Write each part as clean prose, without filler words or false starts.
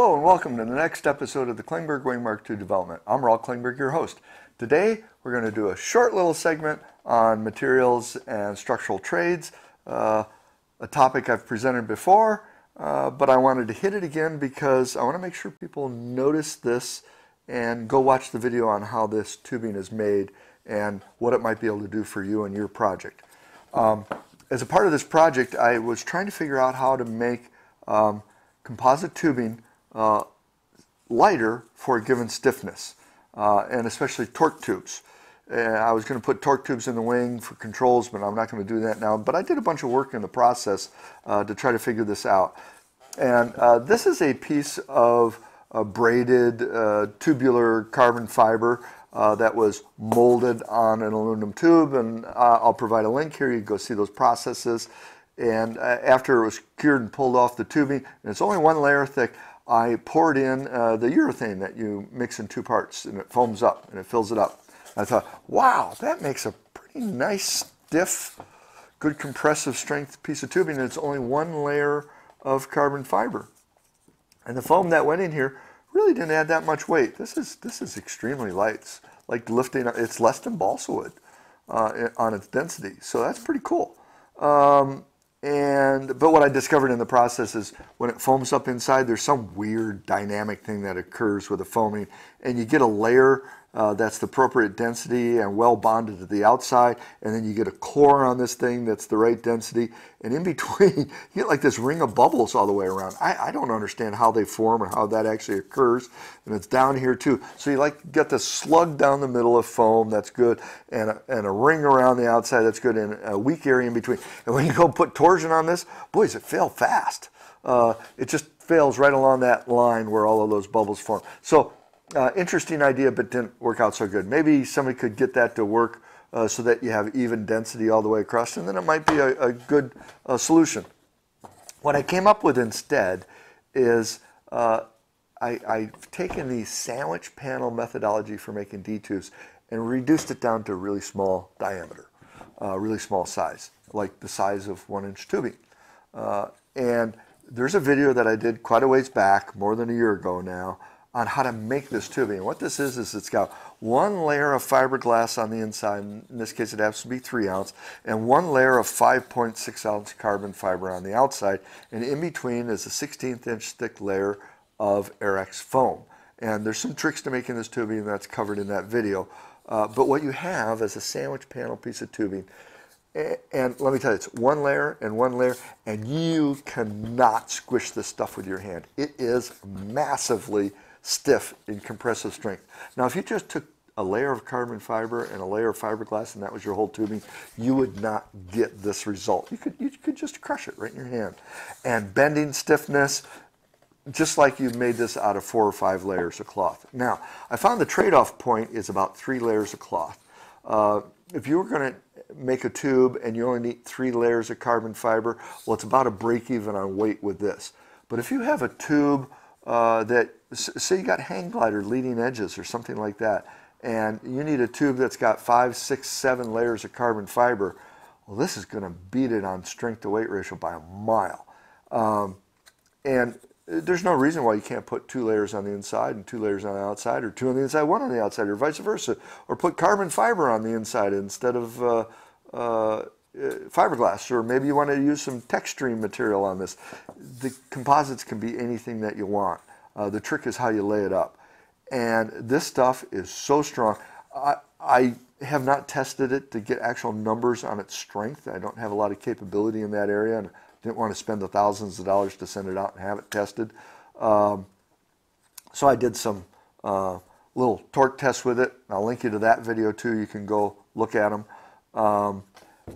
Hello and welcome to the next episode of the Klingberg Wing Mark II Development. I'm Ralph Klingberg, your host. Today we're going to do a short little segment on materials and structural trades, a topic I've presented before, but I wanted to hit it again because I want to make sure people notice this and go watch the video on how this tubing is made and what it might be able to do for you and your project. As a part of this project, I was trying to figure out how to make composite tubing lighter for a given stiffness, and especially torque tubes. And I was going to put torque tubes in the wing for controls, but I'm not going to do that now. But I did a bunch of work in the process to try to figure this out. And this is a piece of braided tubular carbon fiber that was molded on an aluminum tube. And I'll provide a link here. You can go see those processes. And after it was cured and pulled off the tubing, and it's only one layer thick, I poured in the urethane that you mix in two parts, and it foams up and it fills it up. I thought, wow, that makes a pretty nice, stiff, good compressive strength piece of tubing, and it's only one layer of carbon fiber. And the foam that went in here really didn't add that much weight. This is extremely light. It's like lifting, it's less than balsa wood on its density, so that's pretty cool. But what I discovered in the process is when it foams up inside, there's some weird dynamic thing that occurs with the foaming, and you get a layer that's the appropriate density and well bonded to the outside, and then you get a core on this thing that's the right density, and in between you get like this ring of bubbles all the way around. I don't understand how they form or how that actually occurs, and it's down here too. So you like get this slug down the middle of foam that's good, and a ring around the outside that's good, and a weak area in between. And when you go put torsion on this, boy, does it fail fast. It just fails right along that line where all of those bubbles form. So interesting idea, but didn't work out so good. Maybe somebody could get that to work so that you have even density all the way across, and then it might be a good solution. What I came up with instead is I've taken the sandwich panel methodology for making D-tubes and reduced it down to a really small diameter. Really small size, like the size of 1-inch tubing. And there's a video that I did quite a ways back, more than a year ago now, on how to make this tubing. And what this is it's got one layer of fiberglass on the inside, in this case it happens to be 3 ounce, and one layer of 5.6 ounce carbon fiber on the outside, and in between is a 1/16-inch thick layer of Airex foam. And there's some tricks to making this tubing that's covered in that video. But what you have is a sandwich panel piece of tubing, and let me tell you, it's one layer, and you cannot squish this stuff with your hand. It is massively stiff in compressive strength. Now, if you just took a layer of carbon fiber and a layer of fiberglass, and that was your whole tubing, you would not get this result. You could just crush it right in your hand. And bending stiffness, just like you made this out of 4 or 5 layers of cloth. Now, I found the trade-off point is about 3 layers of cloth. If you were going to make a tube and you only need 3 layers of carbon fiber, well, it's about a break-even on weight with this. But if you have a tube that, say you got hang glider leading edges or something like that, and you need a tube that's got 5, 6, 7 layers of carbon fiber, well, this is going to beat it on strength-to-weight ratio by a mile. And there's no reason why you can't put 2 layers on the inside and 2 layers on the outside, or 2 on the inside, 1 on the outside, or vice versa, or put carbon fiber on the inside instead of fiberglass, or maybe you want to use some texturing material on this. The composites can be anything that you want. The trick is how you lay it up. And this stuff is so strong. I have not tested it to get actual numbers on its strength. I don't have a lot of capability in that area, and didn't want to spend the thousands of dollars to send it out and have it tested. So I did some little torque tests with it. I'll link you to that video too. You can go look at them.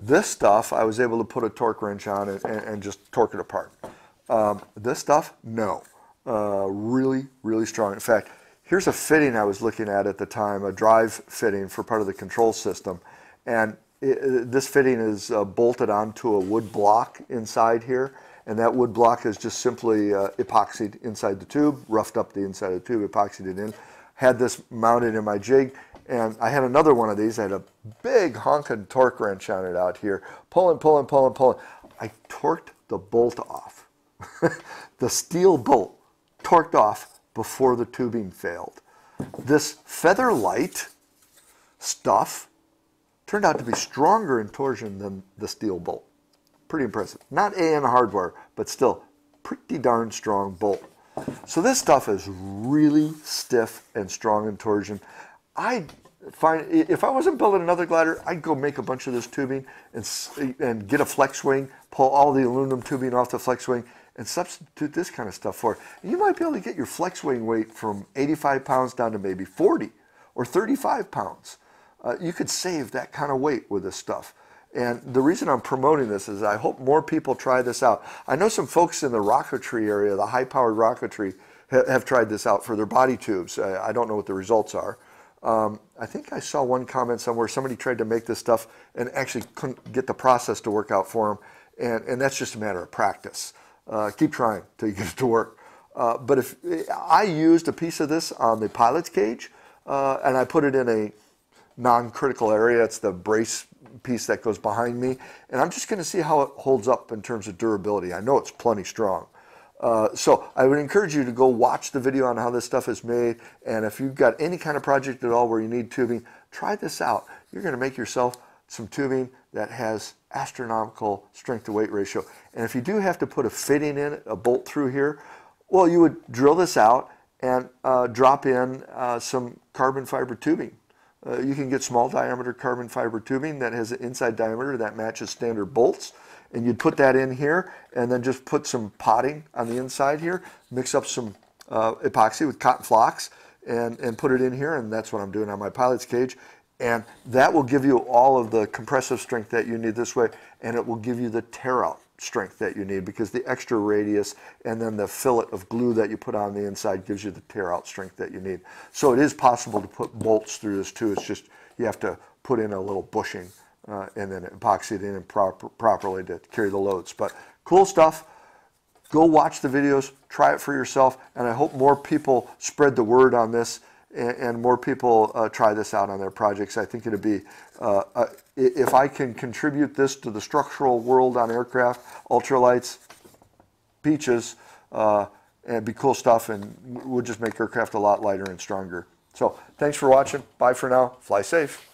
This stuff, I was able to put a torque wrench on it and just torque it apart. This stuff, no. Really, really strong. In fact, here's a fitting I was looking at the time, a drive fitting for part of the control system. And this fitting is bolted onto a wood block inside here, and that wood block is just simply epoxied inside the tube, roughed up the inside of the tube, epoxied it in. Had this mounted in my jig, and I had another one of these. I had a big honking torque wrench on it out here, pulling, pulling, pulling, pulling. I torqued the bolt off. The steel bolt torqued off before the tubing failed. This featherlight stuff turned out to be stronger in torsion than the steel bolt. Pretty impressive. Not AN hardware, but still pretty darn strong bolt. So this stuff is really stiff and strong in torsion. I find if I wasn't building another glider, I'd go make a bunch of this tubing and get a flex wing, pull all the aluminum tubing off the flex wing, and substitute this kind of stuff for it. And you might be able to get your flex wing weight from 85 pounds down to maybe 40 or 35 pounds. You could save that kind of weight with this stuff. And the reason I'm promoting this is I hope more people try this out. I know some folks in the rocketry area, the high-powered rocketry, have tried this out for their body tubes. I don't know what the results are. I think I saw one comment somewhere, somebody tried to make this stuff and actually couldn't get the process to work out for them, and that's just a matter of practice. Keep trying till you get it to work. But if I used a piece of this on the pilot's cage, and I put it in a non-critical area, it's the brace piece that goes behind me, and I'm just going to see how it holds up in terms of durability. I know it's plenty strong. So I would encourage you to go watch the video on how this stuff is made, and if you've got any kind of project at all where you need tubing, try this out. You're going to make yourself some tubing that has astronomical strength to weight ratio. And if you do have to put a fitting in, a bolt through here, well, you would drill this out and drop in some carbon fiber tubing. You can get small diameter carbon fiber tubing that has an inside diameter that matches standard bolts, and you'd put that in here and then just put some potting on the inside here, mix up some epoxy with cotton flocks and put it in here, and that's what I'm doing on my pilot's cage. And that will give you all of the compressive strength that you need this way, and it will give you the tear-out strength that you need, because the extra radius and then the fillet of glue that you put on the inside gives you the tear-out strength that you need. So it is possible to put bolts through this too. It's just you have to put in a little bushing and then epoxy it in properly to carry the loads. But cool stuff. Go watch the videos. Try it for yourself. And I hope more people spread the word on this, and more people try this out on their projects. I think it'd be, if I can contribute this to the structural world on aircraft, ultralights, beaches, and it'd be cool stuff, and we'll just make aircraft a lot lighter and stronger. So thanks for watching. Bye for now. Fly safe.